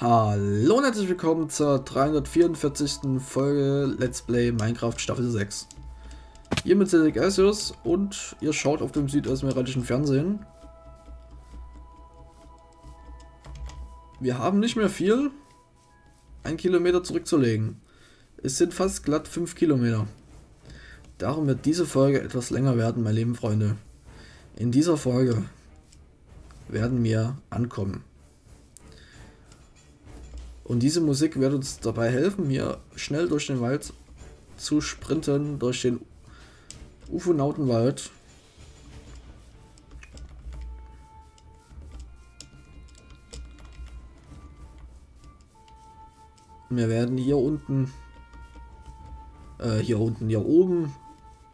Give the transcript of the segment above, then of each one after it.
Hallo und herzlich willkommen zur 344. Folge Let's Play Minecraft Staffel 6. Hier mit Setrik Elsius und ihr schaut auf dem Süd Esmeraldischen Fernsehen. Wir haben nicht mehr viel, 1 Kilometer zurückzulegen. Es sind fast glatt 5 Kilometer. Darum wird diese Folge etwas länger werden, meine lieben Freunde. In dieser Folge werden wir ankommen. Und diese Musik wird uns dabei helfen, hier schnell durch den Wald zu sprinten, durch den Ufonautenwald. Wir werden hier oben,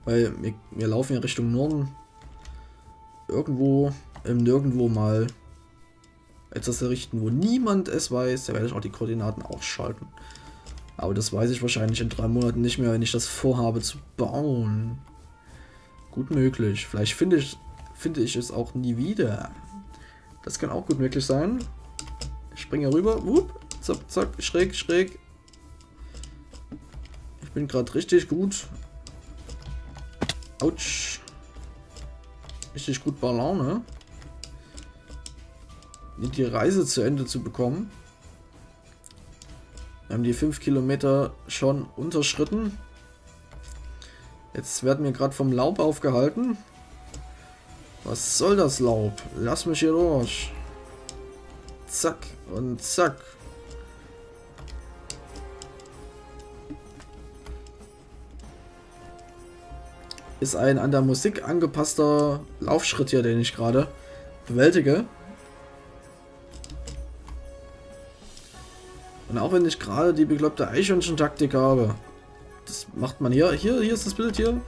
weil wir laufen ja Richtung Norden, irgendwo im Nirgendwo mal etwas errichten, wo niemand es weiß. Da werde ich auch die Koordinaten ausschalten. Aber das weiß ich wahrscheinlich in 3 Monaten nicht mehr, wenn ich das vorhabe zu bauen. Gut möglich. Vielleicht finde ich es auch nie wieder. Das kann auch gut möglich sein. Ich springe rüber. Wupp, zack, zack, schräg, schräg. Ich bin gerade richtig gut. Autsch. Richtig gut bei Laune, die Reise zu Ende zu bekommen. Wir haben die 5 Kilometer schon unterschritten. Jetzt werden wir gerade vom Laub aufgehalten. Was soll das Laub? Lass mich hier durch. Zack und zack. Ist ein an der Musik angepasster Laufschritt hier, den ich gerade bewältige. Und auch wenn ich gerade die beglaubte Eichhörnchen-Taktik habe, das macht man hier ist das Bild hier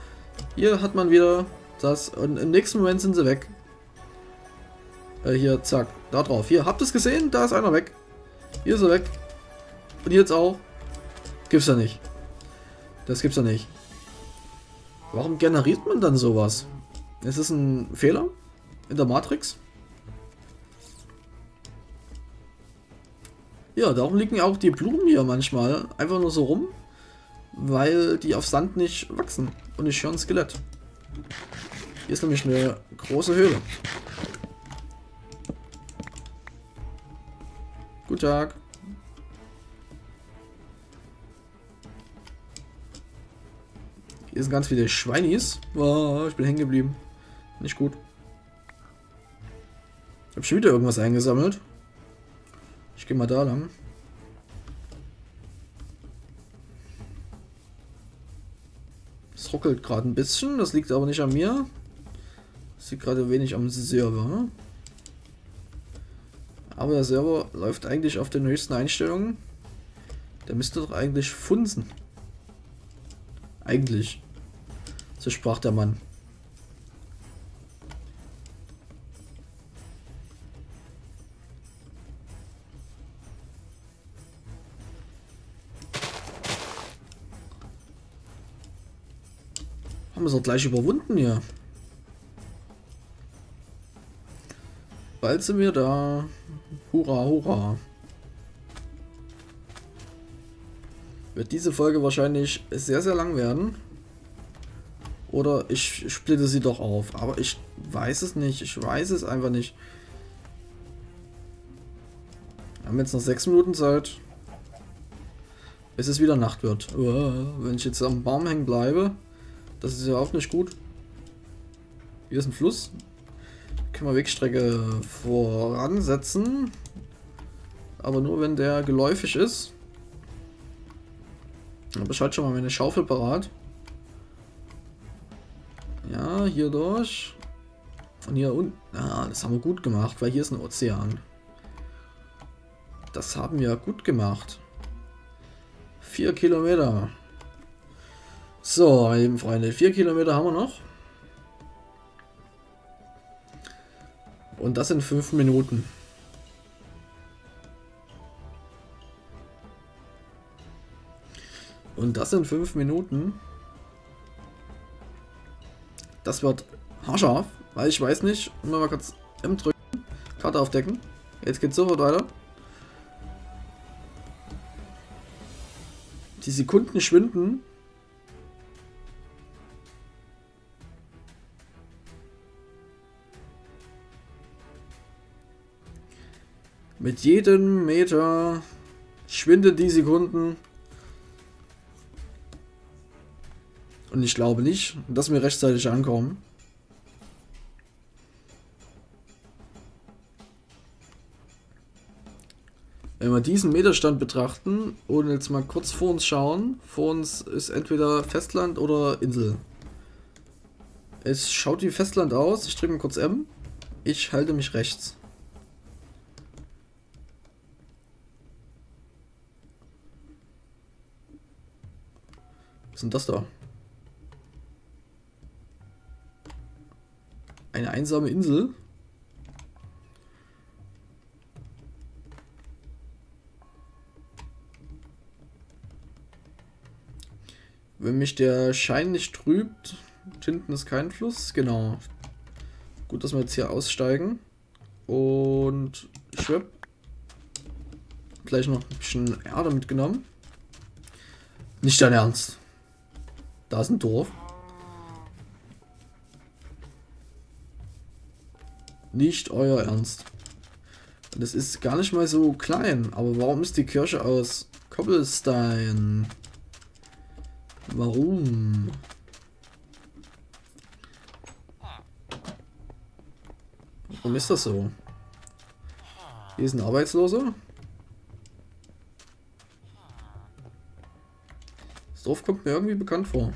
hat man wieder das und im nächsten Moment sind sie weg. Hier, zack, da drauf, hier, habt ihr es gesehen? Da ist einer weg, hier ist er weg und hier jetzt auch, gibt's ja nicht, das gibt's ja nicht. Warum generiert man dann sowas? Ist das ein Fehler in der Matrix? Ja, darum liegen auch die Blumen hier manchmal einfach nur so rum, weil die auf Sand nicht wachsen. Und ich höre ein Skelett. Hier ist nämlich eine große Höhle. Guten Tag. Hier sind ganz viele Schweinis. Oh, ich bin hängen geblieben. Nicht gut. Ich habe schon wieder irgendwas eingesammelt. Ich gehe mal da lang. Es ruckelt gerade ein bisschen, das liegt aber nicht an mir. Es liegt gerade wenig am Server. Aber der Server läuft eigentlich auf den höchsten Einstellungen. Der müsste doch eigentlich funzen. Eigentlich. So sprach der Mann. Haben wir es auch gleich überwunden hier. Bald sind wir da. Hurra, hurra. Wird diese Folge wahrscheinlich sehr, sehr lang werden. Oder ich splitte sie doch auf. Aber ich weiß es nicht. Ich weiß es einfach nicht. Wir haben jetzt noch 6 Minuten Zeit. Bis es wieder Nacht wird. Wenn ich jetzt am Baum hängen bleibe. Das ist ja auch nicht gut. Hier ist ein Fluss. Können wir Wegstrecke voransetzen. Aber nur wenn der geläufig ist. Aber ich halte schon mal meine Schaufel parat. Ja, hier durch. Und hier unten. Ah, das haben wir gut gemacht, weil hier ist ein Ozean. Das haben wir gut gemacht. 4 Kilometer. So, meine lieben Freunde, 4 Kilometer haben wir noch. Und das in 5 Minuten. Und das in 5 Minuten. Das wird haarscharf, weil ich weiß nicht. Mal kurz M drücken, Karte aufdecken. Jetzt geht's sofort weiter. Die Sekunden schwinden. Mit jedem Meter schwinden die Sekunden. Und ich glaube nicht, dass wir rechtzeitig ankommen. Wenn wir diesen Meterstand betrachten und jetzt mal kurz vor uns schauen, vor uns ist entweder Festland oder Insel. Es schaut wie Festland aus, ich drücke mal kurz M, ich halte mich rechts. Was ist denn das da? Eine einsame Insel? Wenn mich der Schein nicht trübt, hinten ist kein Fluss, genau. Gut, dass wir jetzt hier aussteigen. Und ich habe gleich noch ein bisschen Erde mitgenommen. Nicht dein Ernst. Da ist ein Dorf. Nicht euer Ernst. Das ist gar nicht mal so klein, aber warum ist die Kirche aus Cobblestein? Warum? Warum ist das so? Hier ist ein Arbeitsloser. Das Dorf kommt mir irgendwie bekannt vor.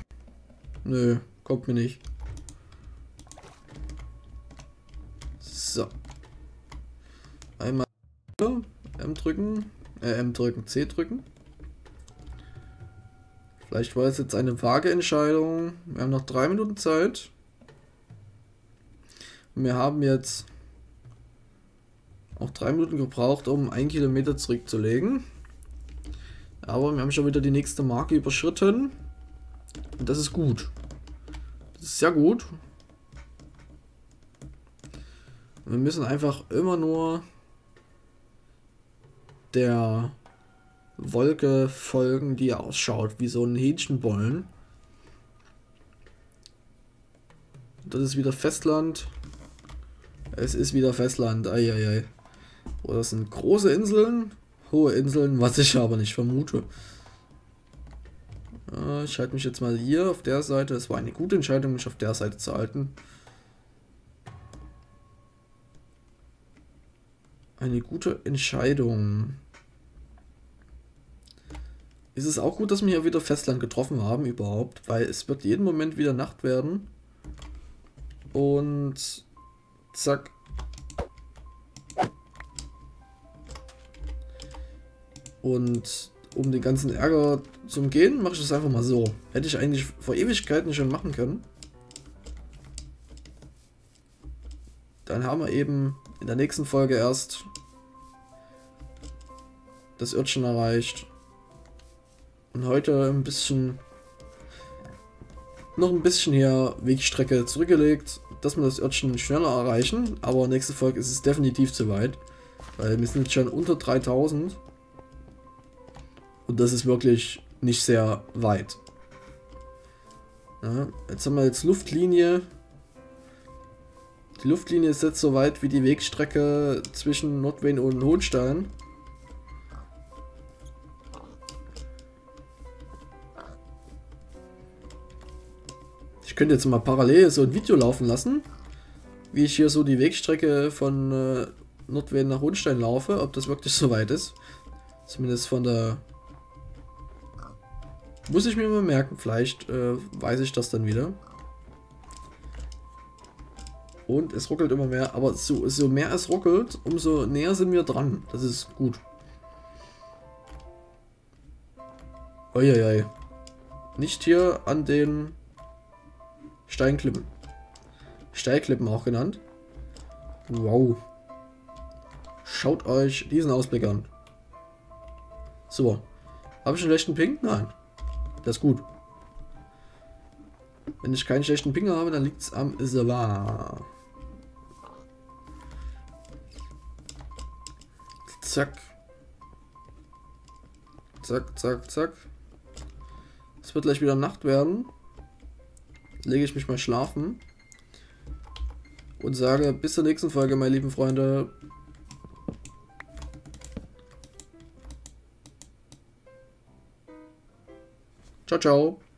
Nö, kommt mir nicht. So. Einmal M drücken. M drücken, C drücken. Vielleicht war es jetzt eine vage Entscheidung. Wir haben noch 3 Minuten Zeit. Und wir haben jetzt auch 3 Minuten gebraucht, um 1 Kilometer zurückzulegen. Aber wir haben schon wieder die nächste Marke überschritten. Und das ist gut. Das ist sehr gut. Und wir müssen einfach immer nur der Wolke folgen, die ausschaut wie so ein Hähnchenbollen. Das ist wieder Festland. Es ist wieder Festland. Eieiei. Oh, das sind große Inseln, hohe Inseln, was ich aber nicht vermute. Ich halte mich jetzt mal hier auf der Seite. Es war eine gute Entscheidung, mich auf der Seite zu halten. Eine gute Entscheidung. Ist es auch gut, dass wir hier wieder Festland getroffen haben überhaupt, weil es wird jeden Moment wieder Nacht werden. Und zack. Und um den ganzen Ärger zu umgehen, mache ich das einfach mal so. Hätte ich eigentlich vor Ewigkeiten schon machen können. Dann haben wir eben in der nächsten Folge erst das Örtchen erreicht. Und heute ein bisschen, noch ein bisschen hier Wegstrecke zurückgelegt, dass wir das Örtchen schneller erreichen. Aber nächste Folge ist es definitiv zu weit, weil wir sind schon unter 3000. Und das ist wirklich nicht sehr weit. Ja, jetzt haben wir jetzt Luftlinie. Die Luftlinie ist jetzt so weit wie die Wegstrecke zwischen Nordwehn und Hohenstein. Ich könnte jetzt mal parallel so ein Video laufen lassen, wie ich hier so die Wegstrecke von Nordwehn nach Hohenstein laufe, ob das wirklich so weit ist. Zumindest von der... Muss ich mir mal merken, vielleicht weiß ich das dann wieder. Und es ruckelt immer mehr, aber so mehr es ruckelt, umso näher sind wir dran. Das ist gut. Uiuiui. Nicht hier an den... Steinklippen. Steilklippen auch genannt. Wow. Schaut euch diesen Ausblick an. So. Habe ich einen schlechten Ping? Nein. Das ist gut. Wenn ich keinen schlechten Ping habe, dann liegt es am Server. Zack. Zack, zack, zack. Es wird gleich wieder Nacht werden. Lege ich mich mal schlafen. Und sage bis zur nächsten Folge, meine lieben Freunde. Ciao, ciao.